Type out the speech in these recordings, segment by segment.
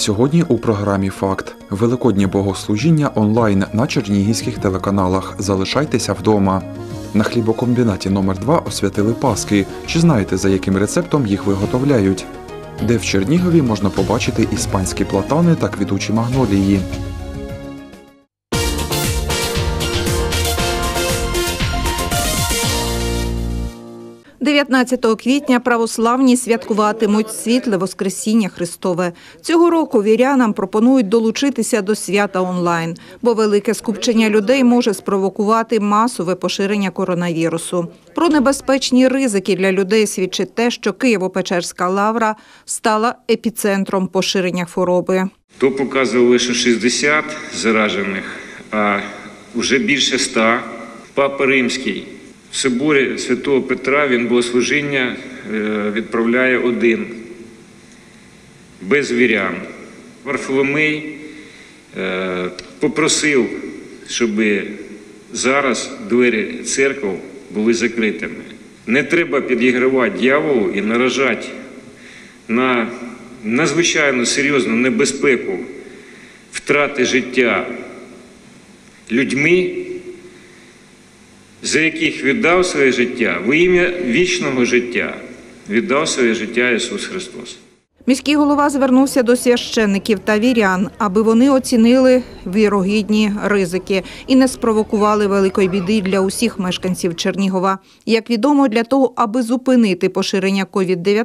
Сьогодні у програмі «Факт» – великодні богослужіння онлайн на чернігівських телеканалах. Залишайтеся вдома. На хлібокомбінаті номер 2 освятили паски. Чи знаєте, за яким рецептом їх виготовляють? Де в Чернігові можна побачити іспанські платани та квітучі магнолії? «19 квітня православні святкуватимуть світле Воскресіння Христове. Цього року вірянам пропонують долучитися до свята онлайн, бо велике скупчення людей може спровокувати масове поширення коронавірусу. Про небезпечні ризики для людей свідчить те, що Києво-Печерська лавра стала епіцентром поширення хвороби. То показує лише 60 заражених, а вже більше 100. Папа Римський в соборі Святого Петра він богослужіння відправляє один, без вірян. Варфоломей попросив, щоб зараз двері церков були закритими. Не треба підігравати дьяволу і наражати на надзвичайно серйозну небезпеку втрати життя людьми, за яких віддав своє життя, во ім'я вічного життя, віддав своє життя Ісус Христос. Міський голова звернувся до священників та вірян, аби вони оцінили вірогідні ризики і не спровокували великої біди для усіх мешканців Чернігова. Як відомо, для того, аби зупинити поширення COVID-19,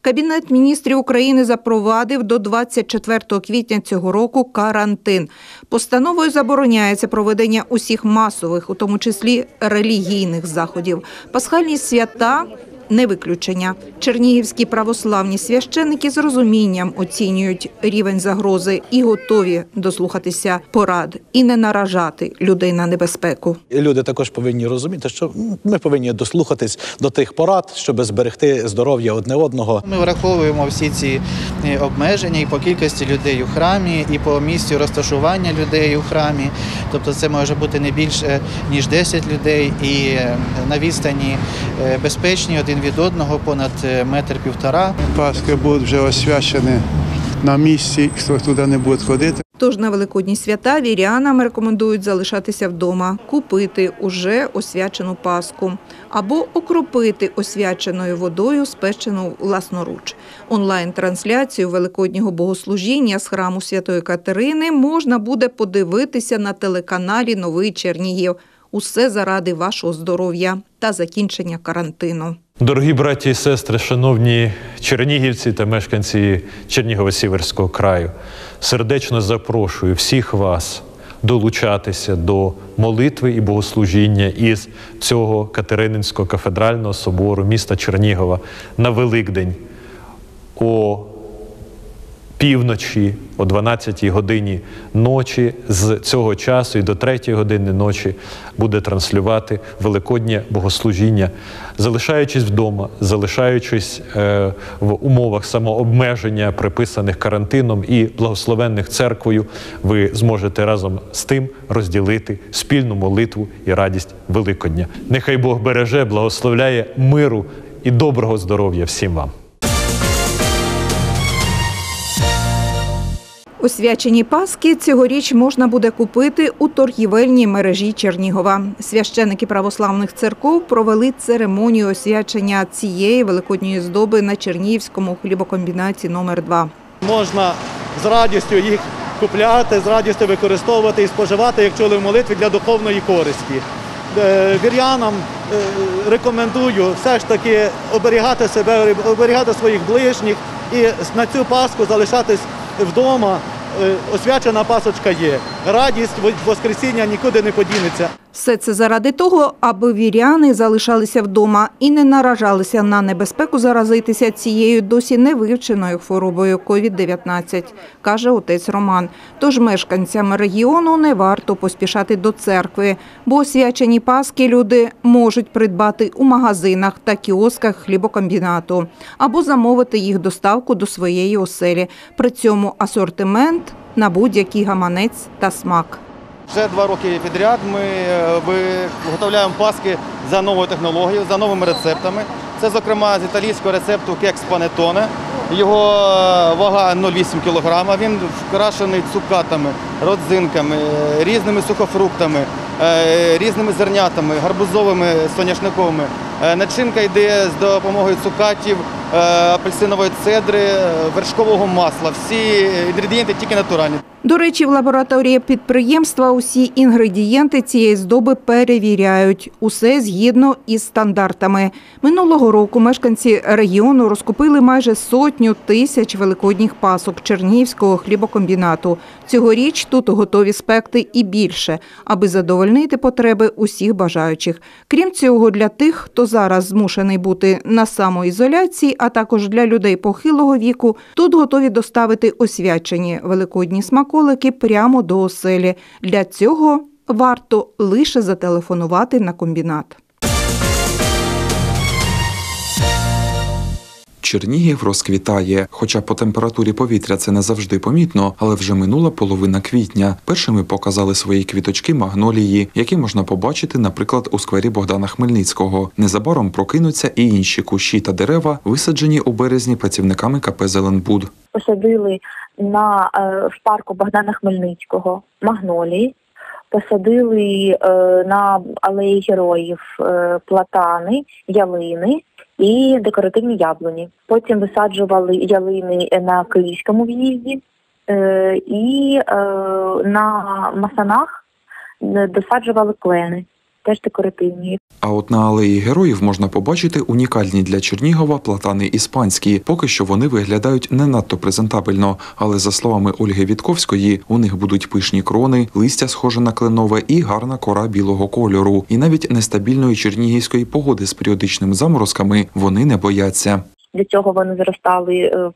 Кабінет міністрів України запровадив до 24 квітня цього року карантин. Постановою забороняється проведення усіх масових, у тому числі релігійних заходів. Пасхальні свята – не виключення. Чернігівські православні священники з розумінням оцінюють рівень загрози і готові дослухатися порад і не наражати людей на небезпеку. Люди також повинні розуміти, що ми повинні дослухатись до тих порад, щоб зберегти здоров'я одне одного. Ми враховуємо всі ці обмеження і по кількості людей у храмі, і по місцю розташування людей у храмі. Тобто це може бути не більше, ніж 10 людей, і на відстані безпечні один від одного понад 1,5 метра. Пасхи будуть вже освячені на місці, хто туди не буде ходити. Тож на великодні свята вірянам рекомендують залишатися вдома, купити уже освячену пасху або окропити освяченою водою, спечену власноруч. Онлайн-трансляцію великоднього богослужіння з храму Святої Катерини можна буде подивитися на телеканалі «Новий Чернігів». Усе заради вашого здоров'я та закінчення карантину. Дорогі браті і сестри, шановні чернігівці та мешканці Чернігово-Сіверського краю, сердечно запрошую всіх вас долучатися до молитви і богослужіння із цього Катерининського кафедрального собору міста Чернігова на Великдень о півночі, о 12 годині ночі. З цього часу і до 3 години ночі буде транслювати великоднє богослужіння. Залишаючись вдома, залишаючись в умовах самообмеження, приписаних карантином і благословенних церквою, ви зможете разом з тим розділити спільну молитву і радість Великодня. Нехай Бог береже, благословляє, миру і доброго здоров'я всім вам. Освячені паски цьогоріч можна буде купити у торгівельній мережі Чернігова. Священики православних церков провели церемонію освячення цієї великодньої здоби на Чернігівському хлібокомбінаті номер 2. Можна з радістю їх купляти, з радістю використовувати і споживати, як чули в молитві, для духовної користі. Вір'янам рекомендую все ж таки оберігати себе, оберігати своїх ближніх і на цю пасху залишатись вдома. Освячена пасочка є. Радість Воскресіння нікуди не подінеться. Все це заради того, аби віряни залишалися вдома і не наражалися на небезпеку заразитися цією досі невивченою хворобою COVID-19, каже отець Роман. Тож мешканцям регіону не варто поспішати до церкви, бо освячені паски люди можуть придбати у магазинах та кіосках хлібокомбінату або замовити їх доставку до своєї оселі. При цьому асортимент на будь-який гаманець та смак. Вже 2 роки підряд ми виготовляємо паски за новою технологією, за новими рецептами. Це, зокрема, з італійського рецепту кекс панеттоне. його вага 0,8 кг, він вкрашений цукатами, родзинками, різними сухофруктами, різними зернятами, гарбузовими, соняшниковими. Начинка йде з допомогою цукатів, апельсинової цедри, вершкового масла. Всі інгредієнти тільки натуральні. До речі, в лабораторії підприємства усі інгредієнти цієї здоби перевіряють. Усе згідно із стандартами. Минулого року мешканці регіону розкупили майже 100 тисяч великодніх пасок Чернігівського хлібокомбінату. Цьогоріч тут готові спекти і більше, аби задовольнити потреби усіх бажаючих. Крім цього, для тих, хто зараз змушений бути на самоізоляції, а також для людей похилого віку, тут готові доставити освячені великодні смаколики прямо до оселі. Для цього варто лише зателефонувати на комбінат. Чернігів розквітає. Хоча по температурі повітря це не завжди помітно, але вже минула половина квітня. Першими показали свої квіточки магнолії, які можна побачити, наприклад, у сквері Богдана Хмельницького. Незабаром прокинуться і інші кущі та дерева, висаджені у березні працівниками КП «Зеленбуд». Посадили в парку Богдана Хмельницького магнолії, посадили на Алеї Героїв платани, ялини і декоративні яблуні. Потім висаджували ялини на Київському в'їзді і на Масанах досаджували клени, теж декоративні. А от на Алеї Героїв можна побачити унікальні для Чернігова платани іспанські. Поки що вони виглядають не надто презентабельно, але за словами Ольги Відковської, у них будуть пишні крони, листя схоже на кленове і гарна кора білого кольору. І навіть нестабільної чернігівської погоди з періодичними заморозками вони не бояться. Для цього вони зростали в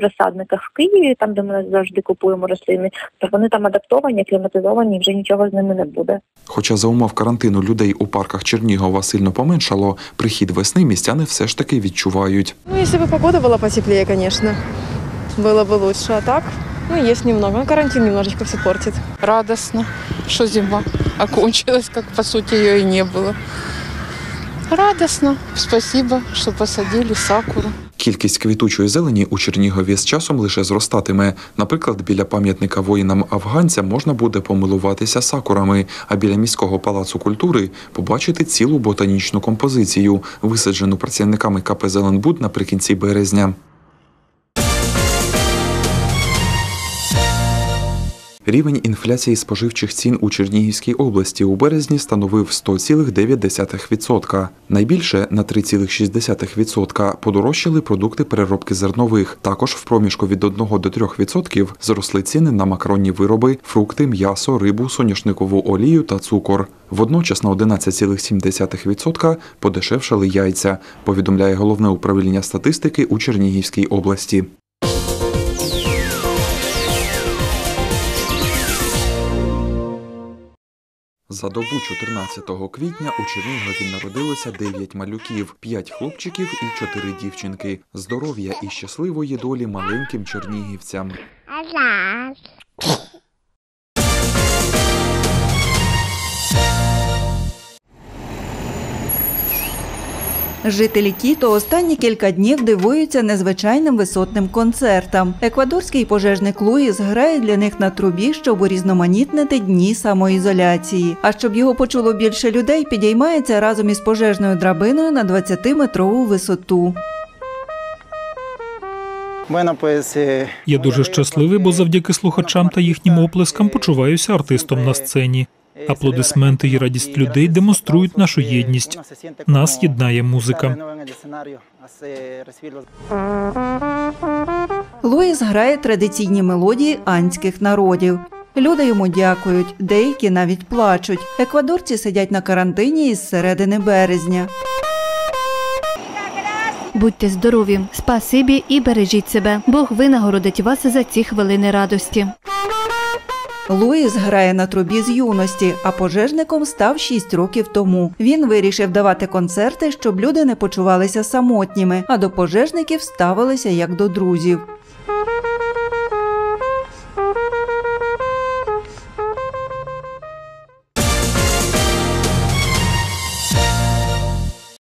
розсадниках в Києві, там, де ми завжди купуємо рослини. Тобто вони там адаптовані, кліматизовані, вже нічого з ними не буде. Хоча за умов карантину людей у парках Чернігова сильно поменшало, прихід весни містяни все ж таки відчувають. Ну, якщо б погода була потепліє, звісно, було б краще. А так, ну, є немного, карантин немножечко все портить. Радісно, що зима закінчилась, як по суті її і не було. Радісно. Спасибо, що посадили сакуру. Кількість квітучої зелені у Чернігові з часом лише зростатиме. Наприклад, біля пам'ятника воїнам-афганцям можна буде помилуватися сакурами, а біля міського палацу культури побачити цілу ботанічну композицію, висаджену працівниками КП «Зеленбуд» наприкінці березня. Рівень інфляції споживчих цін у Чернігівській області у березні становив 100,9%. Найбільше – на 3,6% подорожчали продукти переробки зернових. Також в проміжку від 1 до 3% зросли ціни на макаронні вироби, фрукти, м'ясо, рибу, соняшникову олію та цукор. Водночас на 11,7% подешевшали яйця, повідомляє Головне управління статистики у Чернігівській області. За добу 14 квітня у Чернігові народилося 9 малюків, 5 хлопчиків і 4 дівчинки. Здоров'я і щасливої долі маленьким чернігівцям. Жителі Кіто останні кілька днів дивуються незвичайним висотним концертам. Еквадорський пожежник Луїз грає для них на трубі, щоб урізноманітнити дні самоізоляції. А щоб його почуло більше людей, підіймається разом із пожежною драбиною на 20-метрову висоту. Я дуже щасливий, бо завдяки слухачам та їхнім оплескам почуваюся артистом на сцені. Аплодисменти і радість людей демонструють нашу єдність. Нас єднає музика. Луїз грає традиційні мелодії андських народів. Люди йому дякують, деякі навіть плачуть. Еквадорці сидять на карантині із середини березня. Будьте здорові, спасибі і бережіть себе. Бог винагородить вас за ці хвилини радості. Луїз грає на трубі з юності, а пожежником став 6 років тому. Він вирішив давати концерти, щоб люди не почувалися самотніми, а до пожежників ставилися як до друзів.